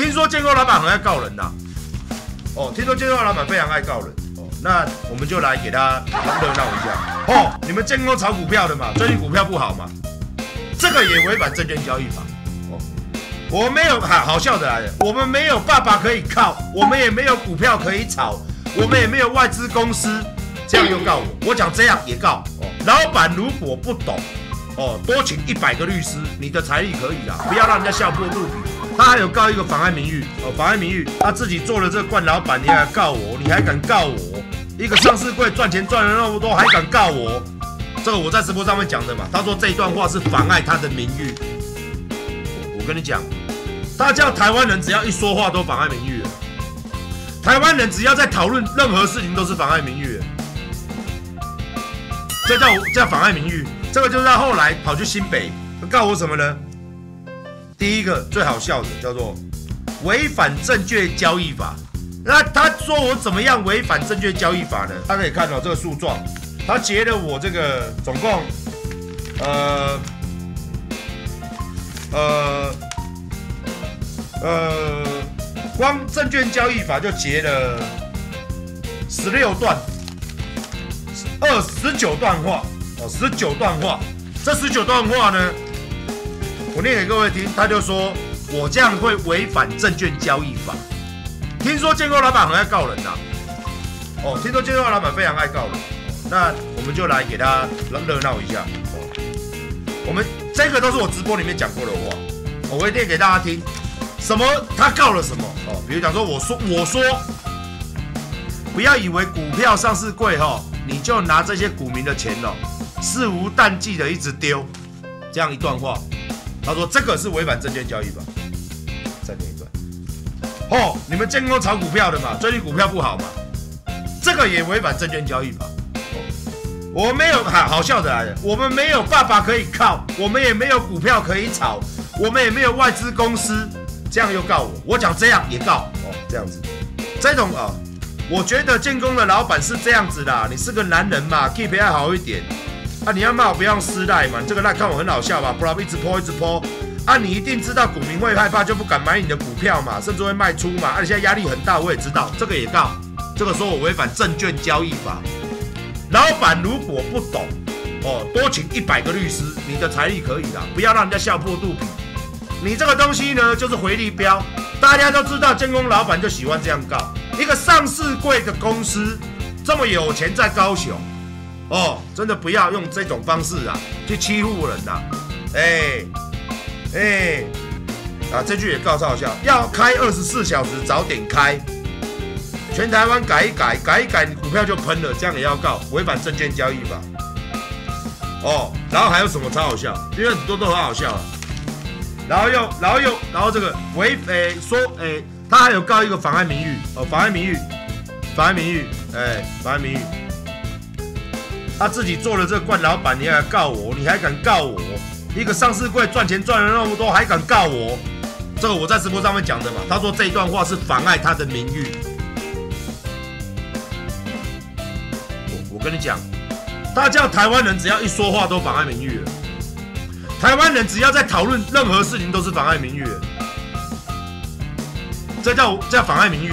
听说建构老板很爱告人的、啊，哦，听说建构老板非常爱告人，哦，那我们就来给他热闹一下。哦，你们建构炒股票的嘛，最近股票不好嘛，这个也违反证券交易法。哦，我没有好笑的来了，我们没有爸爸可以靠，我们也没有股票可以炒，我们也没有外资公司，这样又告我，我讲这样也告。哦，老板如果不懂。 哦，多请100个律师，你的财力可以啦，不要让人家笑破肚皮。他还有告一个妨碍名誉，哦，妨碍名誉，他自己做了这个惯老板，你还告我，你还敢告我？一个上市柜赚钱赚了那么多，还敢告我？这个我在直播上面讲的嘛，他说这一段话是妨碍他的名誉。我跟你讲，他叫台湾人只要一说话都妨碍名誉了，台湾人只要在讨论任何事情都是妨碍名誉了，这叫妨碍名誉。 这个就是他后来跑去新北，告我什么呢？第一个最好笑的叫做违反证券交易法。那他说我怎么样违反证券交易法呢？大家可以看到这个诉状，他截了我这个总共光证券交易法就截了16段，19段话。 哦，19段话，这19段话呢，我念给各位听，他就说我这样会违反证券交易法。听说建构老板很爱告人呐、啊，哦，听说建构老板非常爱告人，那我们就来给他热闹一下。我们这个都是我直播里面讲过的话，我会念给大家听。什么？他告了什么？哦，比如讲说，我说，不要以为股票上市柜哈、哦，你就拿这些股民的钱了、哦。 肆无惮忌的一直丢，这样一段话，他说这个是违反证券交易法。再念一段，哦，你们建构炒股票的嘛，最近股票不好嘛，这个也违反证券交易法。哦、我没有好笑的来了，我们没有爸爸可以靠，我们也没有股票可以炒，我们也没有外资公司，这样又告我，我讲这样也告哦，这样子，这种啊、哦，我觉得建工的老板是这样子的，你是个男人嘛 ，keep 要好一点。 啊！你要骂我不要私赖嘛，这个赖看我很好笑吧？不然一直泼一直泼。啊！你一定知道股民会害怕，就不敢买你的股票嘛，甚至会卖出嘛。啊！你现在压力很大，我也知道，这个也告，这个说我违反证券交易法。老板如果不懂，哦，多请100个律师，你的财力可以啦，不要让人家笑破肚皮。你这个东西呢，就是回力标，大家都知道，建工老板就喜欢这样告。一个上市柜的公司，这么有钱在高雄。 哦，真的不要用这种方式啊，去欺负人呐、啊！啊，这句也告诉一下，要开24小时，早点开。全台湾改一改，你股票就喷了，这样也要告，违反证券交易法。哦，然后还有什么超好笑？因为很多都很好笑啊。然后这个他还有告一个妨碍名誉哦，妨碍名誉。 他自己做了这个惯老板，你还告我？你还敢告我？一个上市柜赚钱赚了那么多，还敢告我？这个我在直播上面讲的嘛。他说这一段话是妨碍他的名誉。我跟你讲，他叫台湾人只要一说话都妨碍名誉了，台湾人只要在讨论任何事情都是妨碍名誉了，这叫妨碍名誉。